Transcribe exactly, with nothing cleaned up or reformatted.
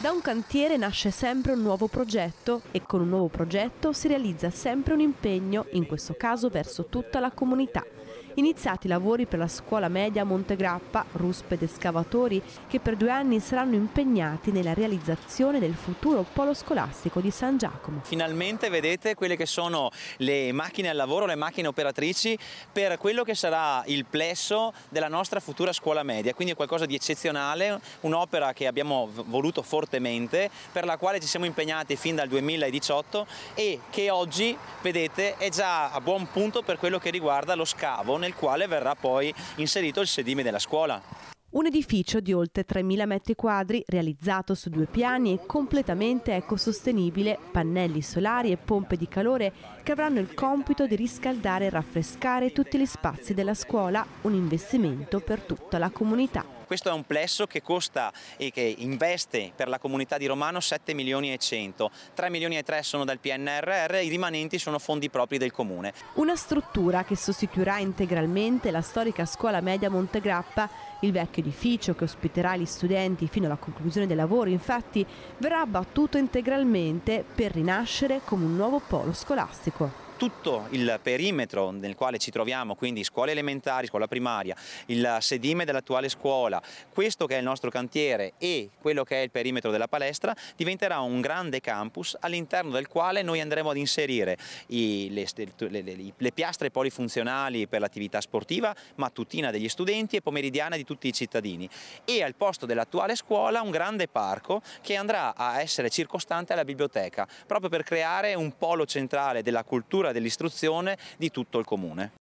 Da un cantiere nasce sempre un nuovo progetto e con un nuovo progetto si realizza sempre un impegno, in questo caso verso tutta la comunità. Iniziati i lavori per la scuola media Monte Grappa, ruspe ed escavatori che per due anni saranno impegnati nella realizzazione del futuro polo scolastico di San Giacomo. Finalmente vedete quelle che sono le macchine al lavoro, le macchine operatrici per quello che sarà il plesso della nostra futura scuola media, quindi è qualcosa di eccezionale, un'opera che abbiamo voluto fortemente, per la quale ci siamo impegnati fin dal duemiladiciotto e che oggi, vedete, è già a buon punto per quello che riguarda lo scavo nel quale verrà poi inserito il sedime della scuola. Un edificio di oltre tremila metri quadri, realizzato su due piani e completamente ecosostenibile, pannelli solari e pompe di calore che avranno il compito di riscaldare e raffrescare tutti gli spazi della scuola, un investimento per tutta la comunità. Questo è un plesso che costa e che investe per la comunità di Romano sette milioni e cento, tre milioni e tre sono dal P N R R, i rimanenti sono fondi propri del comune. Una struttura che sostituirà integralmente la storica scuola media Monte Grappa. Il vecchio edificio che ospiterà gli studenti fino alla conclusione dei lavori, infatti, verrà abbattuto integralmente per rinascere come un nuovo polo scolastico. Tutto il perimetro nel quale ci troviamo, quindi scuole elementari, scuola primaria, il sedime dell'attuale scuola, questo che è il nostro cantiere e quello che è il perimetro della palestra, diventerà un grande campus all'interno del quale noi andremo ad inserire i, le, le, le, le piastre polifunzionali per l'attività sportiva, mattutina degli studenti e pomeridiana di tutti i cittadini, e al posto dell'attuale scuola un grande parco che andrà a essere circostante alla biblioteca, proprio per creare un polo centrale della cultura, dell'istruzione di tutto il comune.